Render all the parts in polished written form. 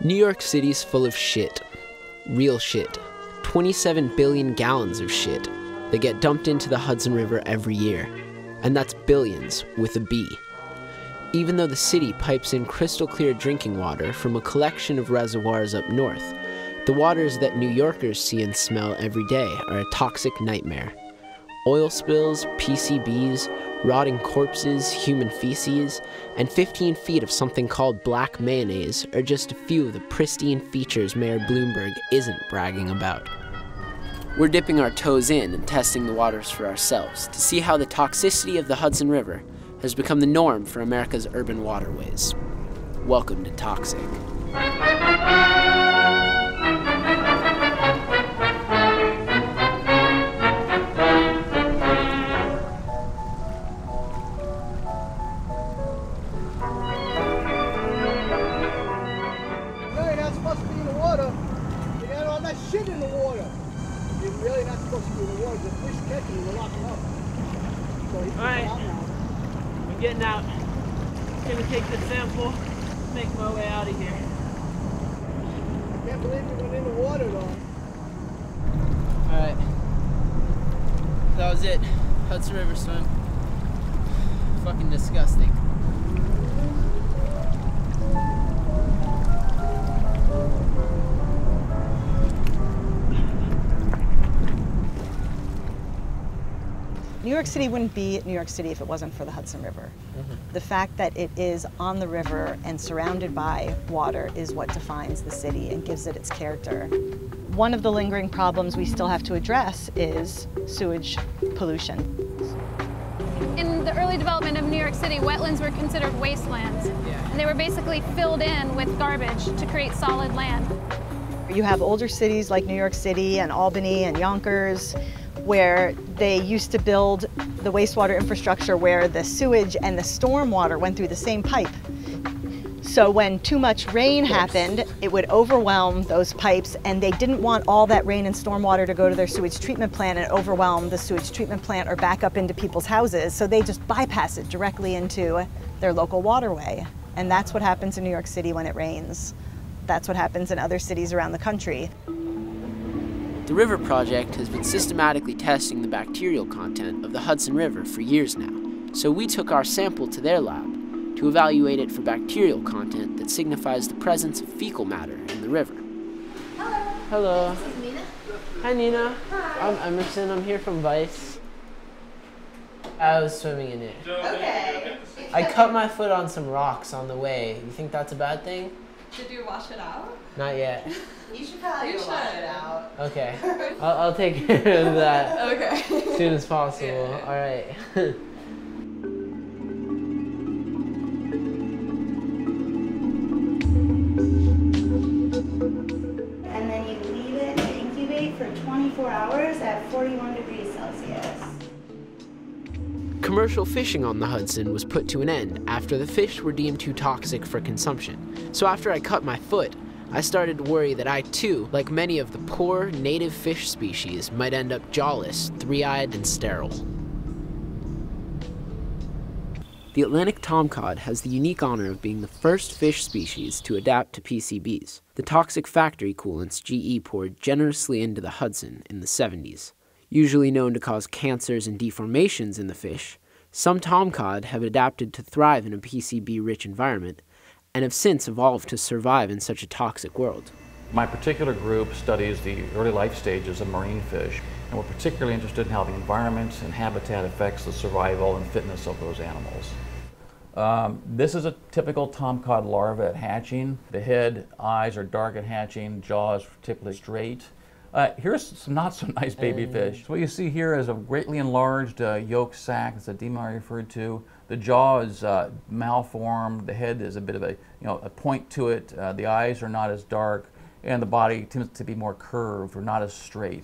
New York City's full of shit. Real shit. 27 billion gallons of shit that get dumped into the Hudson River every year. And that's billions with a B. Even though the city pipes in crystal clear drinking water from a collection of reservoirs up north, the waters that New Yorkers see and smell every day are a toxic nightmare. Oil spills, PCBs, rotting corpses, human feces, and 15 feet of something called black mayonnaise are just a few of the pristine features Mayor Bloomberg isn't bragging about. We're dipping our toes in and testing the waters for ourselves to see how the toxicity of the Hudson River has become the norm for America's urban waterways. Welcome to Toxic. River swim. Fucking disgusting. New York City wouldn't be New York City if it wasn't for the Hudson River. Mm-hmm. The fact that it is on the river and surrounded by water is what defines the city and gives it its character. One of the lingering problems we still have to address is sewage pollution. In the early development of New York City, wetlands were considered wastelands. Yeah. And they were basically filled in with garbage to create solid land. You have older cities like New York City and Albany and Yonkers, where they used to build the wastewater infrastructure where the sewage and the storm water went through the same pipe. So when too much rain happened, it would overwhelm those pipes, and they didn't want all that rain and stormwater to go to their sewage treatment plant and overwhelm the sewage treatment plant or back up into people's houses. So they just bypass it directly into their local waterway. And that's what happens in New York City when it rains. That's what happens in other cities around the country. The River Project has been systematically testing the bacterial content of the Hudson River for years now. So we took our sample to their lab to evaluate it for bacterial content that signifies the presence of fecal matter in the river. Hello. Hello. This is Nina. Hi, Nina. Hi. I'm Emerson. I'm here from Vice. I was swimming in it. Okay. I cut my foot on some rocks on the way. You think that's a bad thing? Did you wash it out? Not yet. You should probably wash it out. Okay. I'll take care of that. Okay. As soon as possible. Yeah. All right. At 41 degrees Celsius. Commercial fishing on the Hudson was put to an end after the fish were deemed too toxic for consumption. So after I cut my foot, I started to worry that I too, like many of the poor native fish species, might end up jawless, three-eyed, and sterile. The Atlantic tomcod has the unique honor of being the first fish species to adapt to PCBs, the toxic factory coolants GE poured generously into the Hudson in the 70s. Usually known to cause cancers and deformations in the fish, some tomcod have adapted to thrive in a PCB-rich environment and have since evolved to survive in such a toxic world. My particular group studies the early life stages of marine fish, and we're particularly interested in how the environment and habitat affects the survival and fitness of those animals. This is a typical tomcod larva at hatching. The head, eyes are dark at hatching, jaw is typically straight. Here's some not so nice baby fish. So what you see here is a greatly enlarged yolk sac, that's edema I referred to. The jaw is malformed, the head is a bit of a, a point to it, the eyes are not as dark, and the body tends to be more curved or not as straight.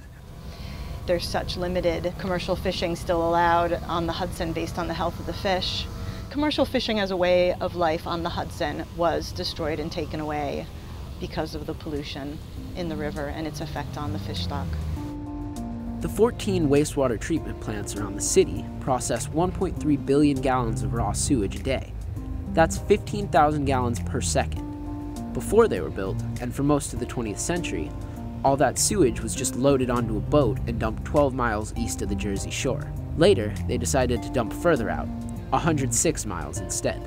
There's such limited commercial fishing still allowed on the Hudson based on the health of the fish. Commercial fishing as a way of life on the Hudson was destroyed and taken away because of the pollution in the river and its effect on the fish stock. The 14 wastewater treatment plants around the city process 1.3 billion gallons of raw sewage a day. That's 15,000 gallons per second. Before they were built, and for most of the 20th century, all that sewage was just loaded onto a boat and dumped 12 miles east of the Jersey shore. Later, they decided to dump further out, 106 miles instead.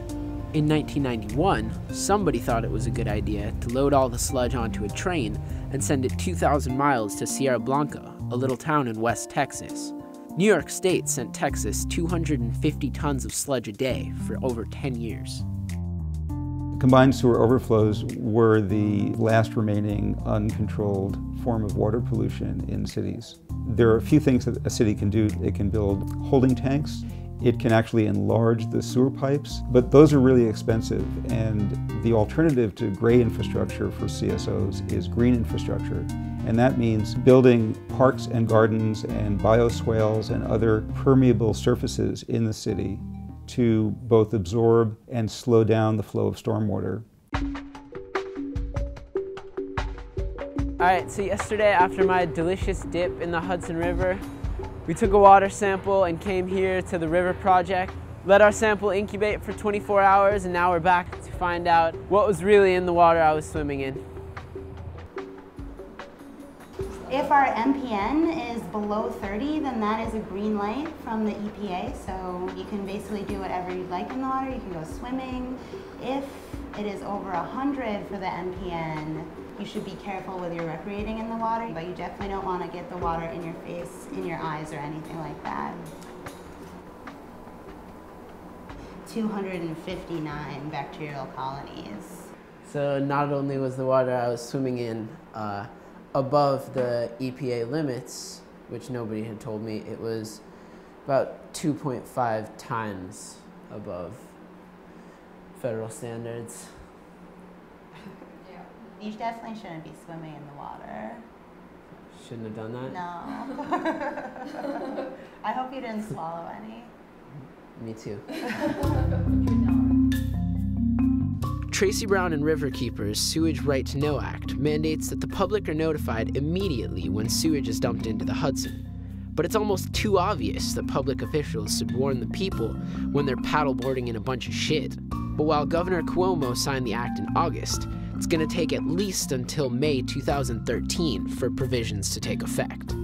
In 1991, somebody thought it was a good idea to load all the sludge onto a train and send it 2,000 miles to Sierra Blanca, a little town in West Texas. New York State sent Texas 250 tons of sludge a day for over 10 years. Combined sewer overflows were the last remaining uncontrolled form of water pollution in cities. There are a few things that a city can do. It can build holding tanks. It can actually enlarge the sewer pipes, but those are really expensive, and the alternative to gray infrastructure for CSOs is green infrastructure, and that means building parks and gardens and bioswales and other permeable surfaces in the city to both absorb and slow down the flow of stormwater. All right, so yesterday after my delicious dip in the Hudson River, we took a water sample and came here to the river project, let our sample incubate for 24 hours, and now we're back to find out what was really in the water I was swimming in. If our MPN is below 30, then that is a green light from the EPA, so you can basically do whatever you'd like in the water. You can go swimming. If it is over 100 for the MPN, you should be careful with your recreating in the water, but you definitely don't want to get the water in your face, in your eyes, or anything like that. 259 bacterial colonies. So not only was the water I was swimming in above the EPA limits, which nobody had told me, it was about 2.5 times above federal standards. You definitely shouldn't be swimming in the water. Shouldn't have done that? No. I hope you didn't swallow any. Me too. Tracy Brown and Riverkeepers' Sewage Right to Know Act mandates that the public are notified immediately when sewage is dumped into the Hudson. But it's almost too obvious that public officials should warn the people when they're paddleboarding in a bunch of shit. But while Governor Cuomo signed the act in August, it's going to take at least until May 2013 for provisions to take effect.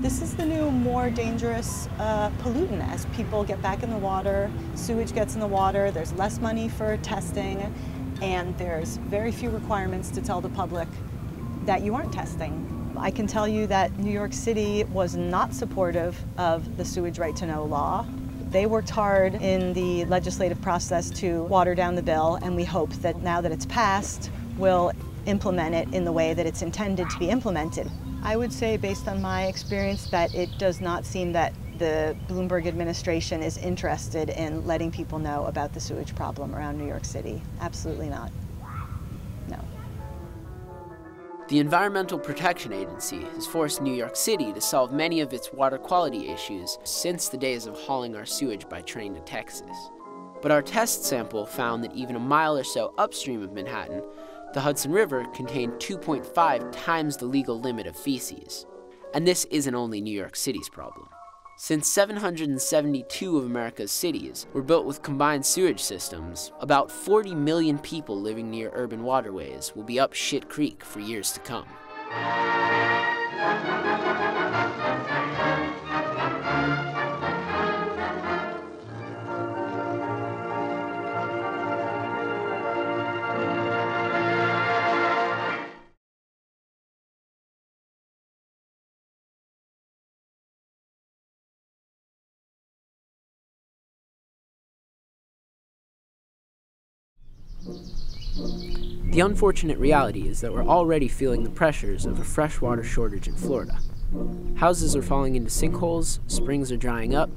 This is the new, more dangerous pollutant. As people get back in the water, sewage gets in the water, there's less money for testing, and there's very few requirements to tell the public that you aren't testing. I can tell you that New York City was not supportive of the Sewage Right to Know law. They worked hard in the legislative process to water down the bill, and we hope that now that it's passed, we'll implement it in the way that it's intended to be implemented. I would say, based on my experience, that it does not seem that the Bloomberg administration is interested in letting people know about the sewage problem around New York City. Absolutely not. No. The Environmental Protection Agency has forced New York City to solve many of its water quality issues since the days of hauling our sewage by train to Texas. But our test sample found that even a mile or so upstream of Manhattan, the Hudson River contained 2.5 times the legal limit of feces. And this isn't only New York City's problem. Since 772 of America's cities were built with combined sewage systems, about 40 million people living near urban waterways will be up shit creek for years to come. The unfortunate reality is that we're already feeling the pressures of a freshwater shortage in Florida. Houses are falling into sinkholes, springs are drying up,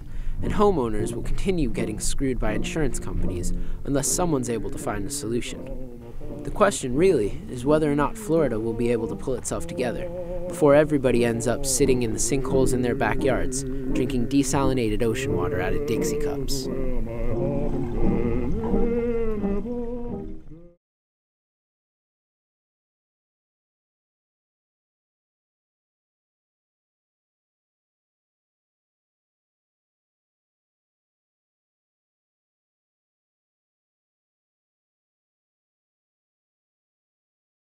and homeowners will continue getting screwed by insurance companies unless someone's able to find a solution. The question really is whether or not Florida will be able to pull itself together before everybody ends up sitting in the sinkholes in their backyards, drinking desalinated ocean water out of Dixie cups.